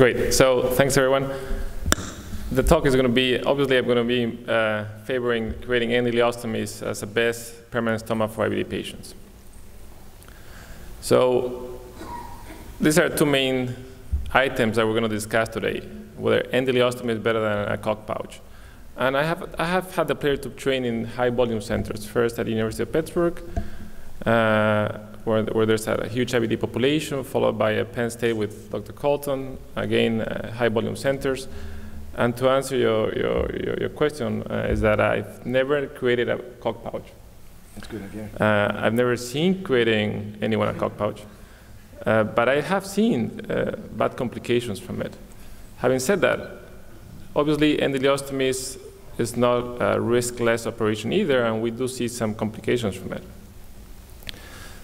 Great, so thanks everyone. The talk is going to be, obviously I'm going to be favoring creating endileostomies as the best permanent stoma for IBD patients. So these are two main items that we're going to discuss today, whether endileostomy is better than a Kock pouch. And I have had the pleasure to train in high volume centers, first at the University of Pittsburgh, where there's a huge IBD population, followed by a Penn State with Dr. Colton, again, high volume centers. And to answer your question is that I've never created a Kock pouch. That's a good idea. I've never seen creating anyone a Kock pouch, but I have seen bad complications from it. Having said that, obviously endileostomy is not a riskless operation either, and we do see some complications from it.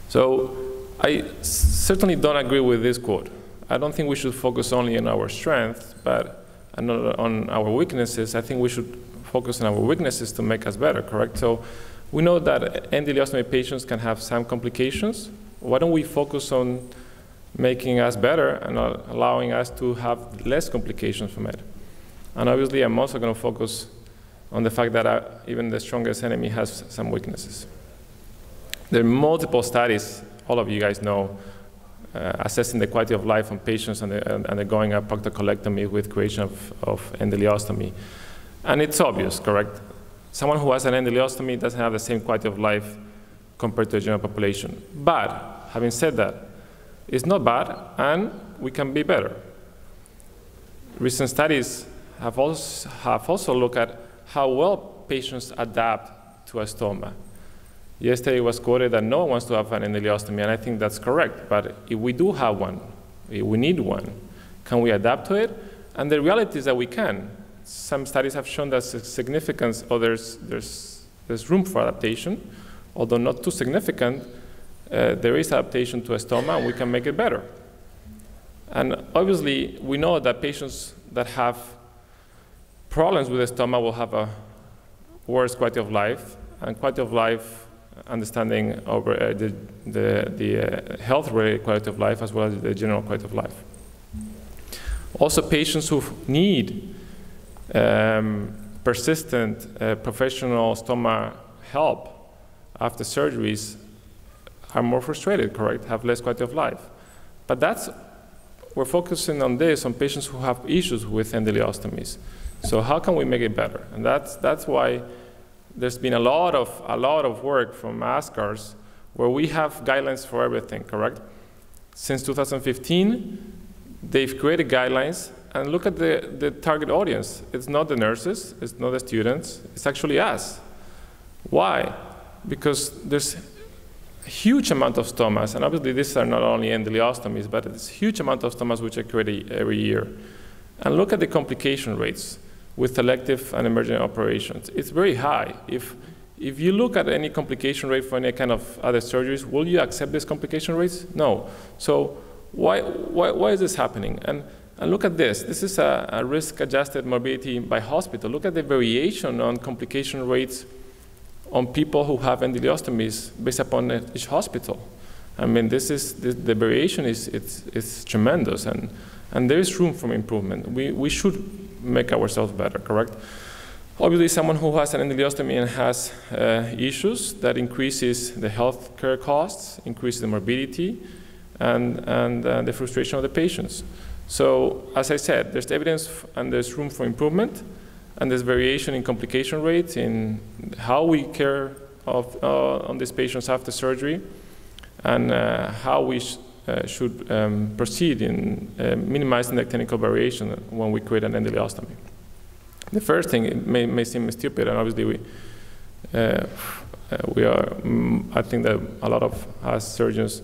So I certainly don't agree with this quote. I don't think we should focus only on our strengths, but and not on our weaknesses. I think we should focus on our weaknesses to make us better, correct? So we know that endileostomy patients can have some complications. Why don't we focus on making us better and allowing us to have less complications from it? And obviously, I'm also going to focus on the fact that even the strongest enemy has some weaknesses. There are multiple studies, all of you guys know, assessing the quality of life on patients undergoing a proctocolectomy with creation of endileostomy. And it's obvious, correct? Someone who has an endileostomy doesn't have the same quality of life compared to the general population. But having said that, it's not bad, and we can be better. Recent studies have also looked at how well patients adapt to a stoma. Yesterday it was quoted that no one wants to have an endileostomy, and I think that's correct. But if we do have one, if we need one, can we adapt to it? And the reality is that we can. Some studies have shown that significance, or there's room for adaptation, although not too significant. There is adaptation to a stoma, and we can make it better. And obviously, we know that patients that have problems with the stoma will have a worse quality of life, and quality of life understanding over the health-related quality of life as well as the general quality of life. Also, patients who need persistent professional stoma help after surgeries are more frustrated, correct? Have less quality of life. But we're focusing on this, on patients who have issues with endileostomies. So how can we make it better? And that's why there's been a lot of work from ASCRS where we have guidelines for everything, correct? Since 2015, they've created guidelines, and look at the target audience. It's not the nurses, it's not the students, it's actually us. Why? Because there's a huge amount of stomas, and obviously these are not only endileostomies, but it's a huge amount of stomas which are created every year. And look at the complication rates with elective and emergent operations. It's very high. If you look at any complication rate for any kind of other surgeries, will you accept these complication rates? No. So why is this happening? And look at this. This is a risk-adjusted morbidity by hospital. Look at the variation on complication rates on people who have endileostomies based upon each hospital. I mean, the variation is tremendous, and there is room for improvement. We should make ourselves better, correct? Obviously, someone who has an endileostomy and has issues, that increases the healthcare costs, increases the morbidity, and the frustration of the patients. So, as I said, there's evidence and there's room for improvement, and there's variation in complication rates, in how we care on these patients after surgery, and how we should proceed in minimizing the clinical variation when we create an endileostomy. The first thing, it may seem stupid, and obviously I think that a lot of us surgeons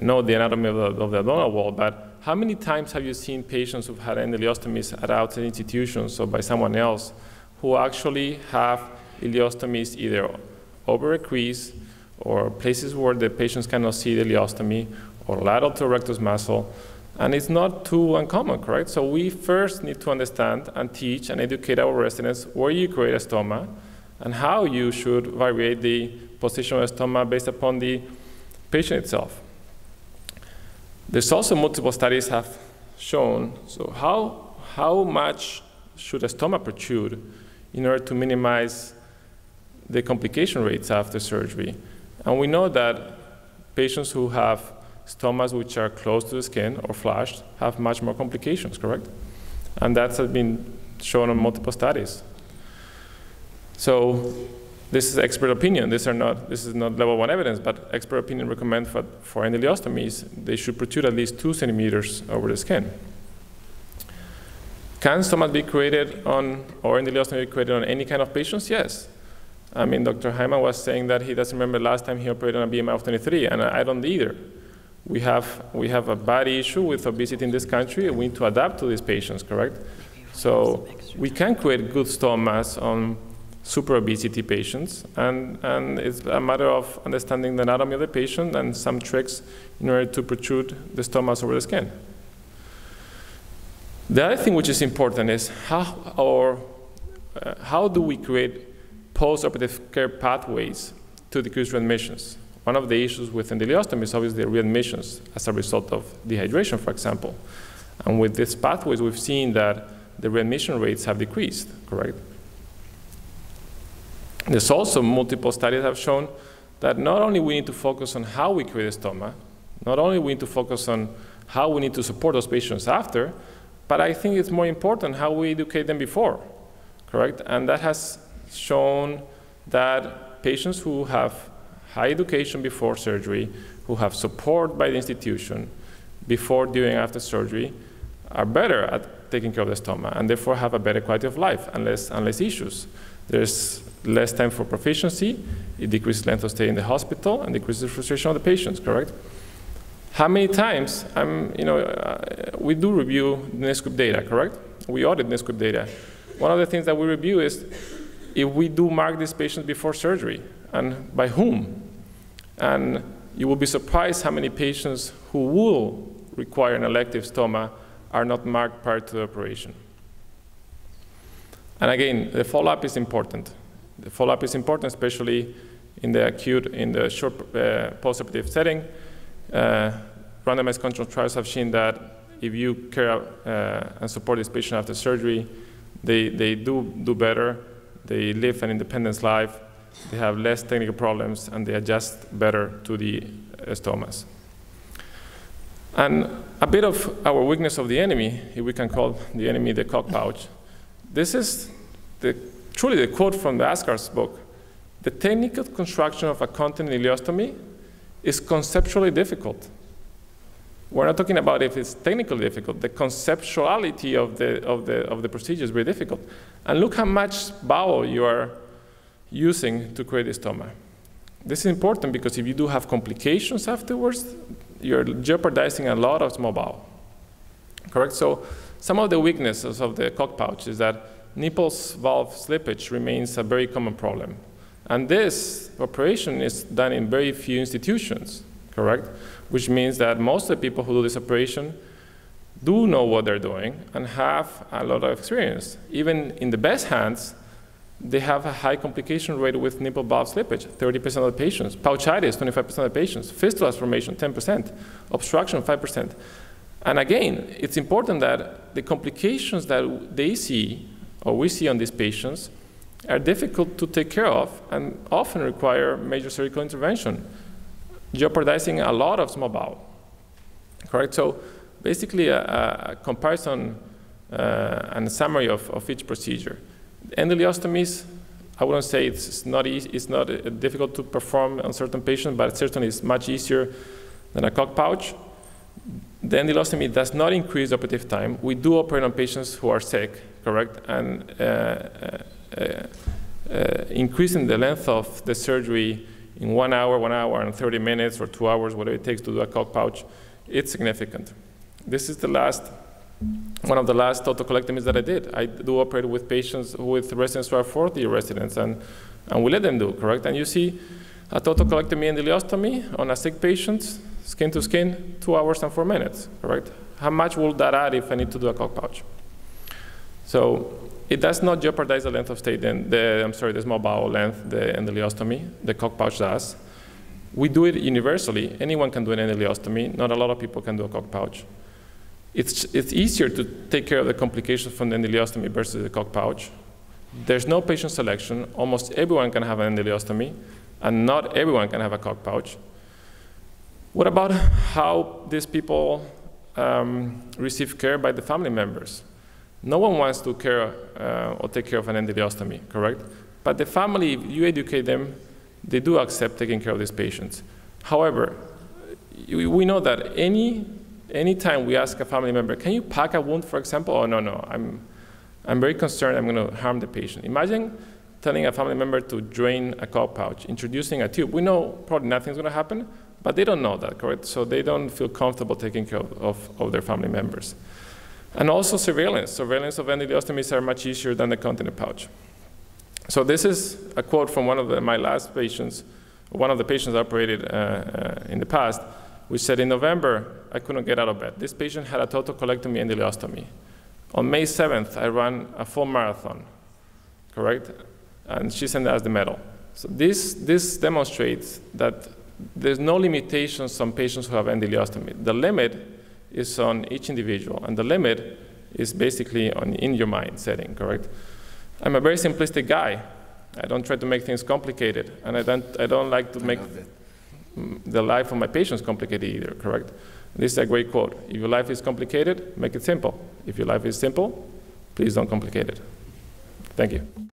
know the anatomy of the abdominal wall, but how many times have you seen patients who've had endileostomies at outside institutions or by someone else who actually have ileostomies either over a crease, or places where the patients cannot see the ileostomy, or lateral to rectus muscle, and it's not too uncommon, correct? So we first need to understand and teach and educate our residents where you create a stoma and how you should vary the position of a stoma based upon the patient itself. There's also multiple studies have shown. So how much should a stomach protrude in order to minimize the complication rates after surgery? And we know that patients who have stomachs which are close to the skin or flushed have much more complications, correct? And that's been shown on multiple studies. So this is expert opinion. This is not level 1 evidence, but expert opinion recommends for endileostomies, they should protrude at least 2 centimeters over the skin. Can stomach be created on, or endileostomy be created on any kind of patients? Yes. I mean, Dr. Hyman was saying that he doesn't remember last time he operated on a BMI of 23, and I don't either. We have a body issue with obesity in this country, and we need to adapt to these patients, correct? So we can create good stomachs on super obesity patients, and it's a matter of understanding the anatomy of the patient and some tricks in order to protrude the stomachs over the skin. The other thing which is important is how do we create post-operative care pathways to decrease readmissions? One of the issues with endileostomy is obviously readmissions as a result of dehydration, for example. And with these pathways, we've seen that the readmission rates have decreased, correct? There's also multiple studies have shown that not only we need to focus on how we create a stomach, not only we need to focus on how we need to support those patients after, but I think it's more important how we educate them before, correct? And that has shown that patients who have high education before surgery, who have support by the institution before, during, after surgery, are better at taking care of the stomach and therefore have a better quality of life and less issues. There's less time for proficiency, it decreases length of stay in the hospital and decreases the frustration of the patients, correct? How many times, we do review NISQ data, correct? We audit NISQ data. One of the things that we review is if we do mark these patients before surgery, and by whom? And you will be surprised how many patients who will require an elective stoma are not marked prior to the operation. And again, the follow-up is important. The follow-up is important, especially in the acute, in the short post-operative setting. Randomized controlled trials have seen that if you care and support this patient after surgery, they do better, they live an independent life, they have less technical problems, and they adjust better to the stomas. And a bit of our weakness of the enemy, if we can call the enemy the Kock pouch, this is truly the quote from the ASCRS book. The technical construction of a continent ileostomy is conceptually difficult. We're not talking about if it's technically difficult. The conceptuality of the procedure is very difficult. And look how much bowel you are using to create a stoma. This is important because if you do have complications afterwards, you're jeopardizing a lot of small bowel, correct? So some of the weaknesses of the Kock pouch is that nipple valve slippage remains a very common problem. And this operation is done in very few institutions, correct? Which means that most of the people who do this operation do know what they're doing and have a lot of experience. Even in the best hands, they have a high complication rate with nipple valve slippage, 30% of the patients, pouchitis, 25% of the patients, fistula formation, 10%, obstruction, 5%. And again, it's important that the complications that they see or we see on these patients are difficult to take care of and often require major surgical intervention, jeopardizing a lot of small bowel, correct? So basically a comparison and a summary of each procedure. Endileostomies, I wouldn't say it's not easy, it's not difficult to perform on certain patients, but it certainly is much easier than a Kock pouch. The endileostomy does not increase operative time. We do operate on patients who are sick, correct, and increasing the length of the surgery in 1 hour and 30 minutes, or 2 hours, whatever it takes to do a Kock pouch, it's significant. This is the one of the last proctocolectomies that I did. I do operate with patients, with residents who are 40 residents, and we let them do, correct? And you see a proctocolectomy and endileostomy on a sick patient, skin to skin, 2 hours and 4 minutes, correct? How much will that add if I need to do a Kock pouch? So it does not jeopardize the length of stay, the small bowel length, the endileostomy, the Kock pouch does. We do it universally. Anyone can do an endileostomy. Not a lot of people can do a Kock pouch. It's easier to take care of the complications from the endileostomy versus the Kock pouch. There's no patient selection. Almost everyone can have an endileostomy, and not everyone can have a Kock pouch. What about how these people receive care by the family members? No one wants to care or take care of an endileostomy, correct? But the family, if you educate them, they do accept taking care of these patients. However, we know that any time we ask a family member, can you pack a wound, for example? Oh, no, I'm very concerned I'm going to harm the patient. Imagine telling a family member to drain a Kock pouch, introducing a tube. We know probably nothing's going to happen, but they don't know that, correct? So they don't feel comfortable taking care of their family members. And also surveillance. Surveillance of endileostomies are much easier than the continent pouch. So this is a quote from one of my last patients, one of the patients I operated in the past, which said, in November, I couldn't get out of bed. This patient had a proctocolectomy endileostomy. On May 7th, I ran a full marathon, correct? And she sent us the medal. So this demonstrates that there's no limitations on patients who have endileostomy. The limit is on each individual, and the limit is basically on in your mind setting, correct? I'm a very simplistic guy. I don't try to make things complicated, and I don't like to make the life of my patients complicated either, correct? This is a great quote. If your life is complicated, make it simple. If your life is simple, please don't complicate it. Thank you.